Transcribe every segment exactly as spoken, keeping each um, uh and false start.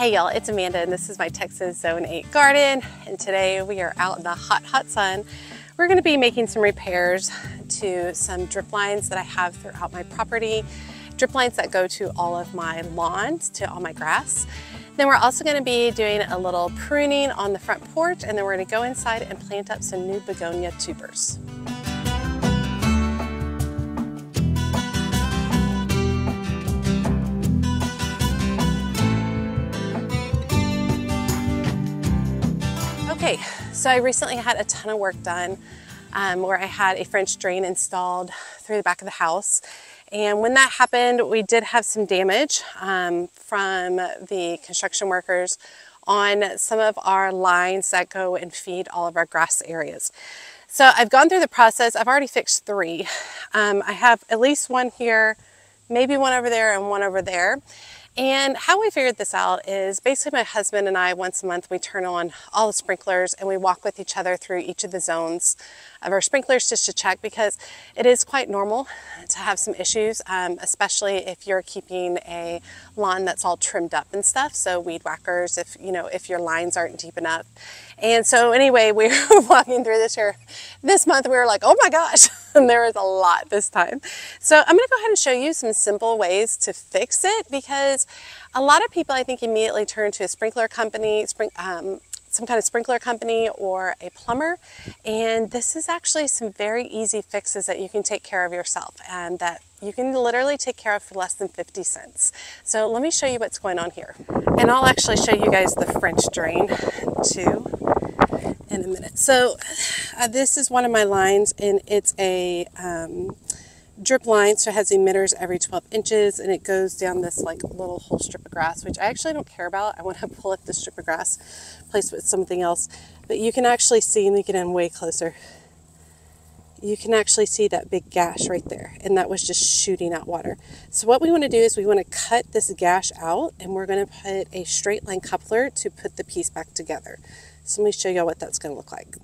Hey y'all, it's Amanda and this is my Texas Zone eight garden, and today we are out in the hot, hot sun. We're gonna be making some repairs to some drip lines that I have throughout my property, drip lines that go to all of my lawns, to all my grass. Then we're also gonna be doing a little pruning on the front porch, and then we're gonna go inside and plant up some new begonia tubers. Okay, so I recently had a ton of work done um, where I had a French drain installed through the back of the house. And when that happened, we did have some damage um, from the construction workers on some of our lines that go and feed all of our grass areas. So I've gone through the process. I've already fixed three. Um, I have at least one here, maybe one over there and one over there. And how we figured this out is basically my husband and I, once a month, we turn on all the sprinklers and we walk with each other through each of the zones of our sprinklers just to check, because it is quite normal to have some issues, um, especially if you're keeping a lawn that's all trimmed up and stuff. So weed whackers, if you know, if your lines aren't deep enough. And so anyway, we were walking through this year, this month, we were like, oh my gosh, and there was a lot this time. So I'm gonna go ahead and show you some simple ways to fix it, because a lot of people, I think, immediately turn to a sprinkler company, spring, um, some kind of sprinkler company or a plumber. And this is actually some very easy fixes that you can take care of yourself and that you can literally take care of for less than fifty cents. So let me show you what's going on here. And I'll actually show you guys the French drain too in a minute. So uh, this is one of my lines, and it's a um, drip line, so it has emitters every twelve inches, and it goes down this like little whole strip of grass, which I actually don't care about. I want to pull up the strip of grass, place it with something else. But you can actually see, and you get in way closer, you can actually see that big gash right there, and that was just shooting out water. So what we want to do is we want to cut this gash out, and we're going to put a straight line coupler to put the piece back together. So let me show y'all what that's going to look like.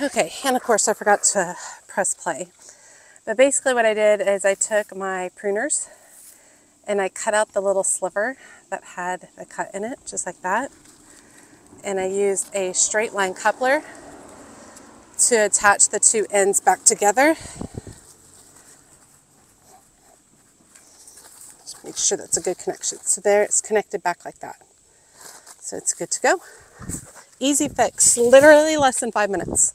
Okay, and of course I forgot to press play. But basically what I did is I took my pruners and I cut out the little sliver that had a cut in it, just like that. And I used a straight line coupler to attach the two ends back together. Just make sure that's a good connection. So there, it's connected back like that. So it's good to go. Easy fix, literally less than five minutes.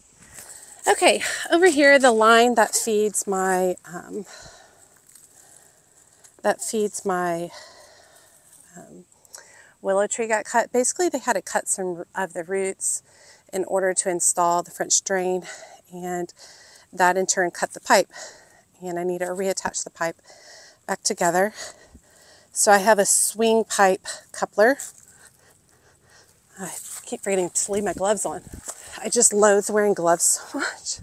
Okay, over here, the line that feeds my um, that feeds my um, willow tree got cut. Basically, they had to cut some of the roots in order to install the French drain, and that in turn cut the pipe. And I need to reattach the pipe back together. So I have a swing pipe coupler. I keep forgetting to leave my gloves on. I just loathe wearing gloves so much.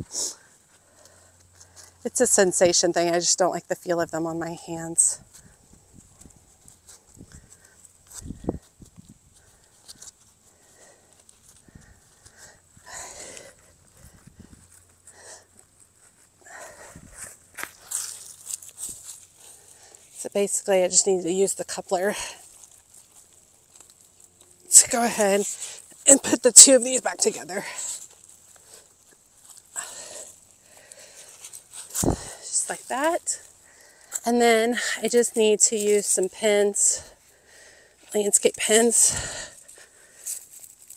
It's a sensation thing. I just don't like the feel of them on my hands. So basically, I just need to use the coupler. Go ahead and put the two of these back together. Just like that. And then I just need to use some pins, landscape pins,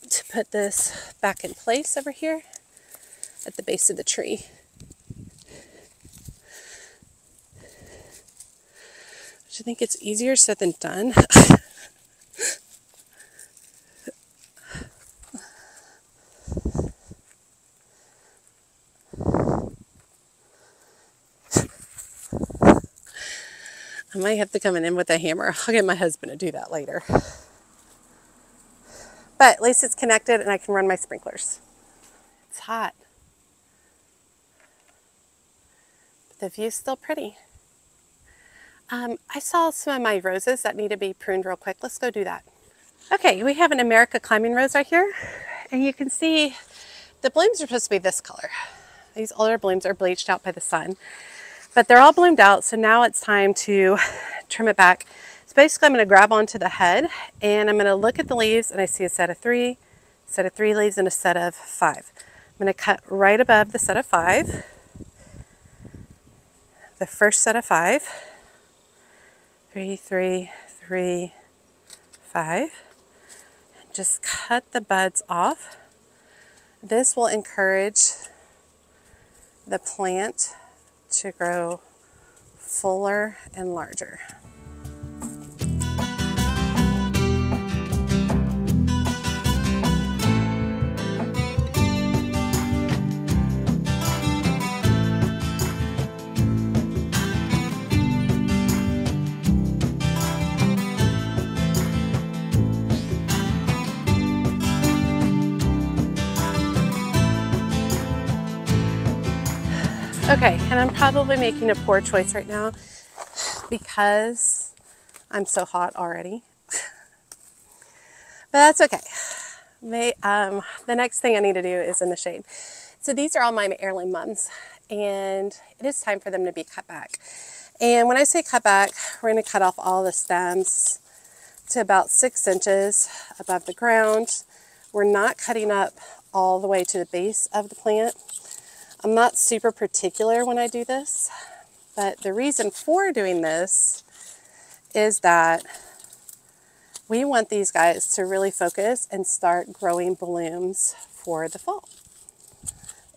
to put this back in place over here at the base of the tree. Which I think it's easier said than done. I might have to come in with a hammer. I'll get my husband to do that later. But at least it's connected and I can run my sprinklers. It's hot. But the view's still pretty. Um, I saw some of my roses that need to be pruned real quick. Let's go do that. Okay, we have an America climbing rose right here. And you can see the blooms are supposed to be this color. These older blooms are bleached out by the sun. But they're all bloomed out, so now it's time to trim it back. So basically I'm going to grab onto the head and I'm going to look at the leaves, and I see a set of three, a set of three leaves, and a set of five. I'm going to cut right above the set of five, the first set of five, three, three, three, five, and just cut the buds off. This will encourage the plant to grow fuller and larger. Okay, and I'm probably making a poor choice right now because I'm so hot already. But that's okay. May, um, the next thing I need to do is in the shade. So these are all my heirloom mums, and it is time for them to be cut back. And when I say cut back, we're going to cut off all the stems to about six inches above the ground. We're not cutting up all the way to the base of the plant. I'm not super particular when I do this, but the reason for doing this is that we want these guys to really focus and start growing blooms for the fall.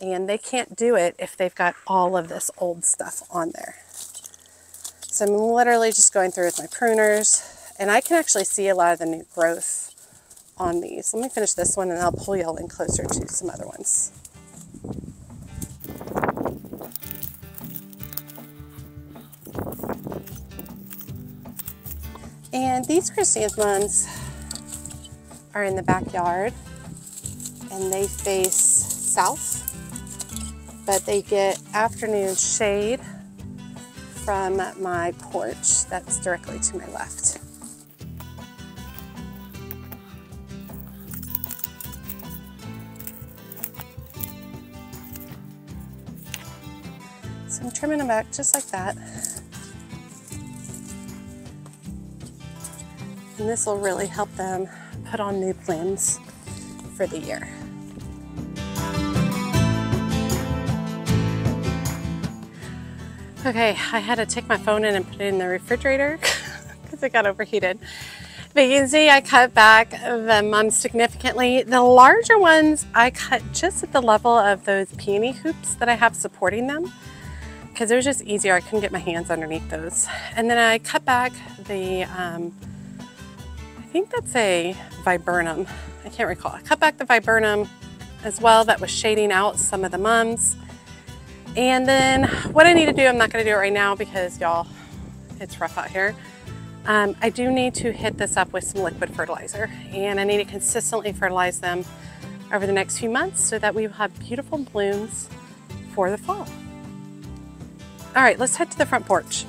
And they can't do it if they've got all of this old stuff on there. So I'm literally just going through with my pruners, and I can actually see a lot of the new growth on these. Let me finish this one and I'll pull y'all in closer to some other ones. And these chrysanthemums are in the backyard, and they face south, but they get afternoon shade from my porch that's directly to my left. So I'm trimming them back just like that. And this will really help them put on new blooms for the year. Okay, I had to take my phone in and put it in the refrigerator because it got overheated. But you can see I cut back the mums significantly. The larger ones I cut just at the level of those peony hoops that I have supporting them, because it was just easier. I couldn't get my hands underneath those. And then I cut back the um, I think that's a viburnum. I can't recall. I cut back the viburnum as well. That was shading out some of the mums. And then what I need to do, I'm not going to do it right now because y'all, it's rough out here. Um, I do need to hit this up with some liquid fertilizer, and I need to consistently fertilize them over the next few months so that we will have beautiful blooms for the fall. All right, let's head to the front porch.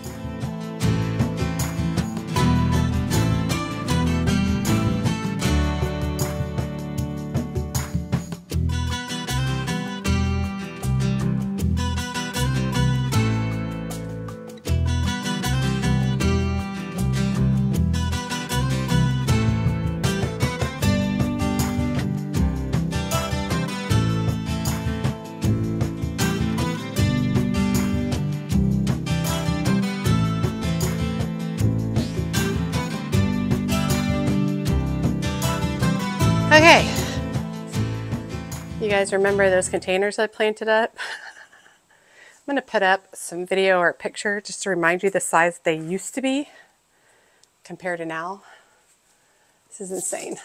Okay, you guys remember those containers I planted up? I'm going to put up some video or a picture just to remind you the size they used to be compared to now. This is insane.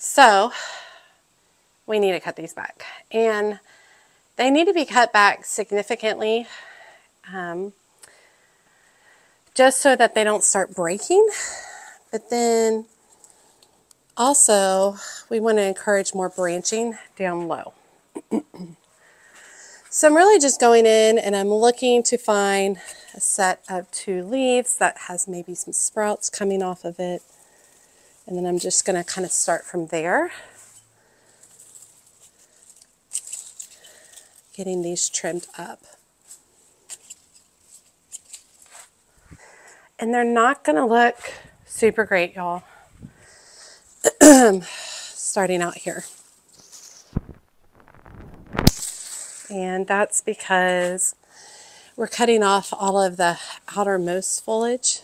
So we need to cut these back, and they need to be cut back significantly. Um, just so that they don't start breaking. But then also we want to encourage more branching down low. So I'm really just going in and I'm looking to find a set of two leaves that has maybe some sprouts coming off of it. And then I'm just going to kind of start from there. Getting these trimmed up. and they're not gonna look super great, y'all. Starting out here. And that's because we're cutting off all of the outermost foliage.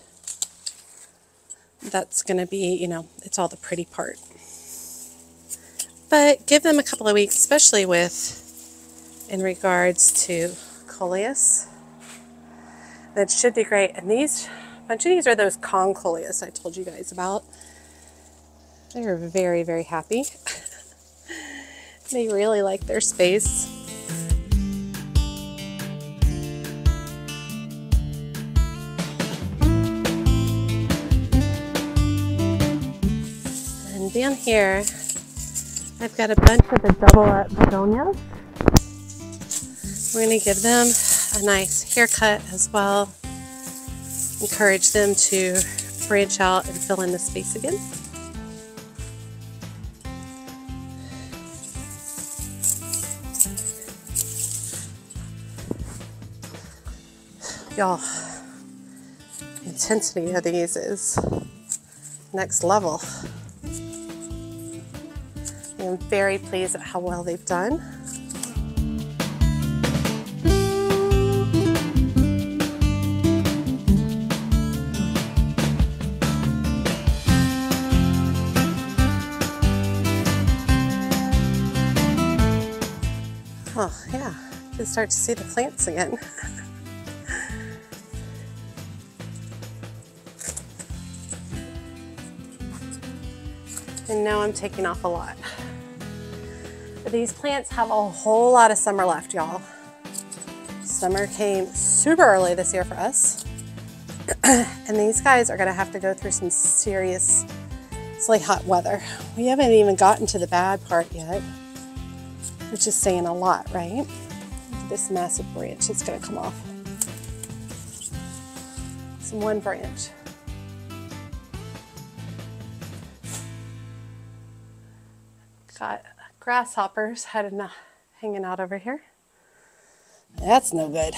That's gonna be, you know, it's all the pretty part. But give them a couple of weeks, especially with, in regards to coleus. That should be great. And these, a bunch of these are those con coleus I told you guys about. They're very, very happy. They really like their space. And down here, I've got a bunch of the double up begonias. We're going to give them a nice haircut as well. Encourage them to branch out and fill in the space again. Y'all, the intensity of these is next level. I'm very pleased at how well they've done. Oh yeah, you can start to see the plants again. And now I'm taking off a lot. But these plants have a whole lot of summer left, y'all. Summer came super early this year for us. And these guys are gonna have to go through some serious, seriously hot weather. We haven't even gotten to the bad part yet, which is saying a lot, right? This massive branch is gonna come off. It's one branch. Got grasshoppers heading, uh, hanging out over here. That's no good.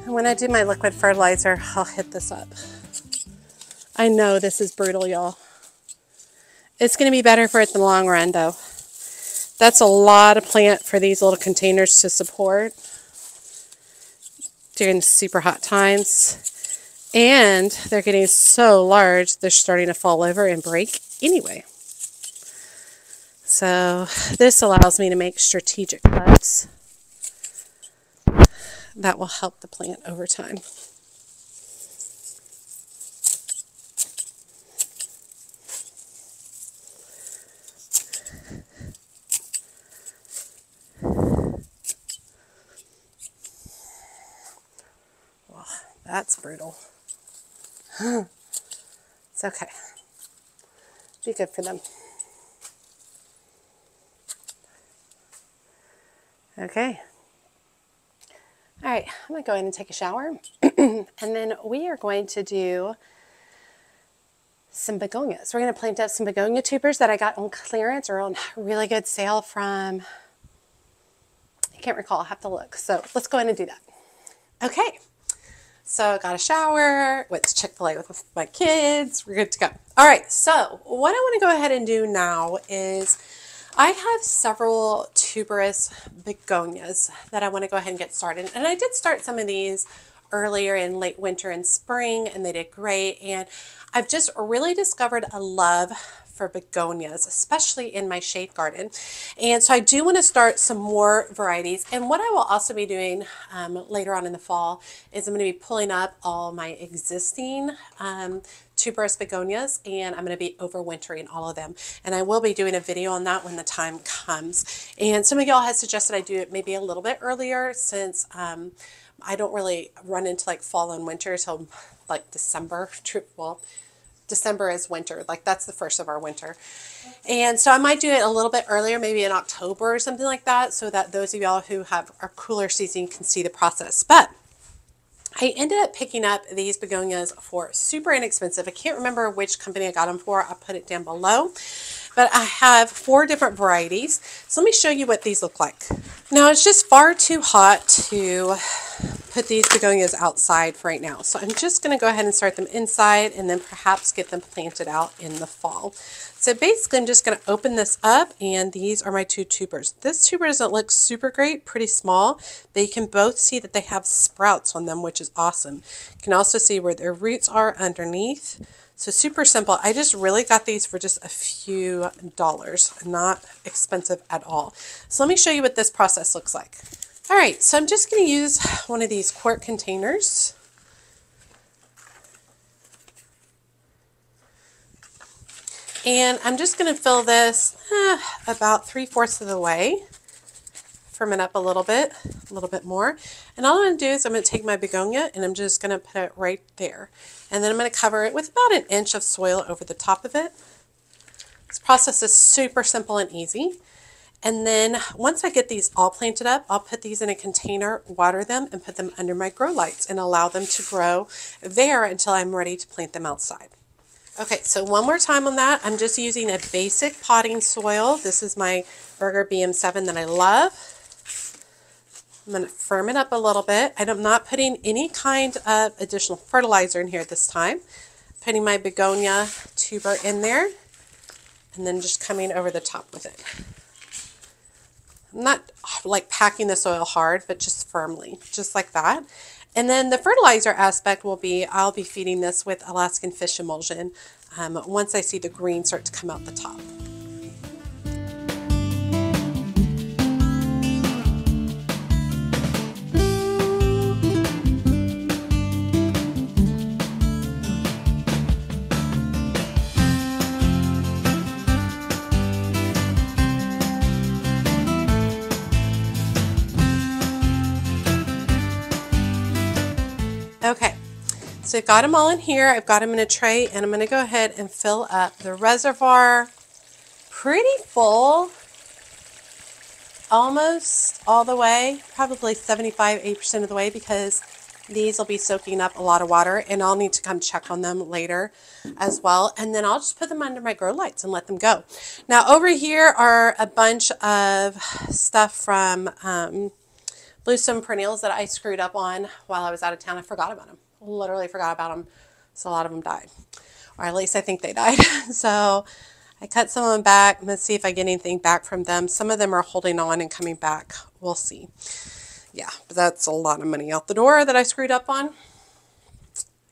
And when I do my liquid fertilizer, I'll hit this up. I know this is brutal, y'all. It's going to be better for it in the long run, though. That's a lot of plant for these little containers to support during the super hot times. And they're getting so large, they're starting to fall over and break anyway. So this allows me to make strategic cuts that will help the plant over time. That's brutal. It's okay. Be good for them. Okay. All right, I'm gonna go ahead and take a shower. And then we are going to do some begonias. We're gonna plant up some begonia tubers that I got on clearance or on really good sale from, I can't recall, I'll have to look. So let's go ahead and do that. Okay. So I got a shower, went to Chick-fil-A with my kids. We're good to go. All right, so what I want to go ahead and do now is I have several tuberous begonias that I want to go ahead and get started. And I did start some of these earlier in late winter and spring, and they did great. And I've just really discovered a love for begonias, especially in my shade garden. And so I do want to start some more varieties. And what I will also be doing um, later on in the fall is I'm going to be pulling up all my existing um, tuberous begonias, and I'm going to be overwintering all of them. And I will be doing a video on that when the time comes. And some of y'all have suggested I do it maybe a little bit earlier, since um, I don't really run into like fall and winter till like December. Well, December is winter, like that's the first of our winter. And so I might do it a little bit earlier, maybe in October or something like that, so that those of y'all who have our cooler season can see the process. But I ended up picking up these begonias for super inexpensive. I can't remember which company I got them for. I put it down below. But I have four different varieties. So let me show you what these look like. Now, it's just far too hot to put these begonias outside for right now. So I'm just going to go ahead and start them inside and then perhaps get them planted out in the fall. So basically, I'm just going to open this up, and these are my two tubers. This tuber doesn't look super great, pretty small, but you can both see that they have sprouts on them, which is awesome. You can also see where their roots are underneath. So super simple. I just really got these for just a few dollars, not expensive at all. So let me show you what this process looks like. All right, so I'm just going to use one of these quart containers. And I'm just going to fill this eh, about three-fourths of the way. Firm it up a little bit, a little bit more. And all I'm going to do is I'm going to take my begonia and I'm just going to put it right there. And then I'm going to cover it with about an inch of soil over the top of it. This process is super simple and easy. And then once I get these all planted up, I'll put these in a container, water them, and put them under my grow lights and allow them to grow there until I'm ready to plant them outside. Okay, so one more time on that. I'm just using a basic potting soil. This is my Berger B M seven that I love. I'm going to firm it up a little bit. And I'm not putting any kind of additional fertilizer in here this time. Putting my begonia tuber in there and then just coming over the top with it. I'm not like packing the soil hard, but just firmly, just like that. And then the fertilizer aspect will be, I'll be feeding this with Alaskan fish emulsion um, once I see the green start to come out the top. Okay, so I've got them all in here. I've got them in a tray, and I'm going to go ahead and fill up the reservoir. Pretty full, almost all the way, probably seventy-five, eighty percent of the way, because these will be soaking up a lot of water, and I'll need to come check on them later as well. And then I'll just put them under my grow lights and let them go. Now, over here are a bunch of stuff from... Um, Bluestone Perennials that I screwed up on while I was out of town. I forgot about them. Literally forgot about them. So a lot of them died. Or at least I think they died. So I cut some of them back. Let's see if I get anything back from them. Some of them are holding on and coming back. We'll see. Yeah, but that's a lot of money out the door that I screwed up on.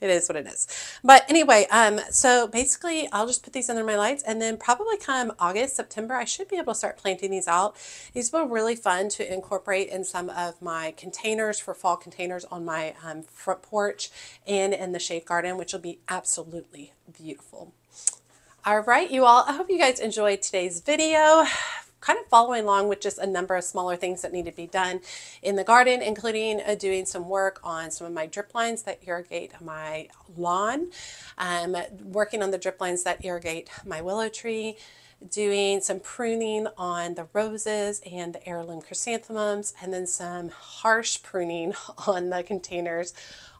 It is what it is. But anyway, um, so basically I'll just put these under my lights, and then probably come August, September, I should be able to start planting these out. These were really fun to incorporate in some of my containers for fall containers on my um, front porch and in the shade garden, which will be absolutely beautiful. All right, you all, I hope you guys enjoyed today's video. Kind of following along with just a number of smaller things that need to be done in the garden, including uh, doing some work on some of my drip lines that irrigate my lawn, um, working on the drip lines that irrigate my willow tree, doing some pruning on the roses and the heirloom chrysanthemums, and then some harsh pruning on the containers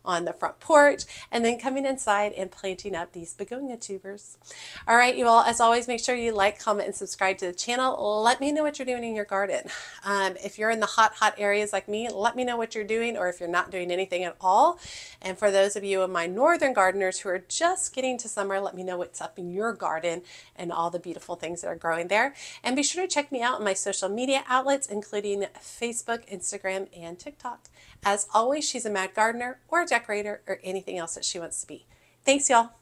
on the front porch, and then coming inside and planting up these begonia tubers. All right, you all, as always, make sure you like, comment, and subscribe to the channel. Let me know what you're doing in your garden. Um, if you're in the hot, hot areas like me, let me know what you're doing, or if you're not doing anything at all. And for those of you of my northern gardeners who are just getting to summer, let me know what's up in your garden and all the beautiful things that are growing there. And be sure to check me out on my social media outlets, including Facebook, Instagram, and TikTok. As always, she's a Mad Gardener, or decorator, or anything else that she wants to be. Thanks, y'all.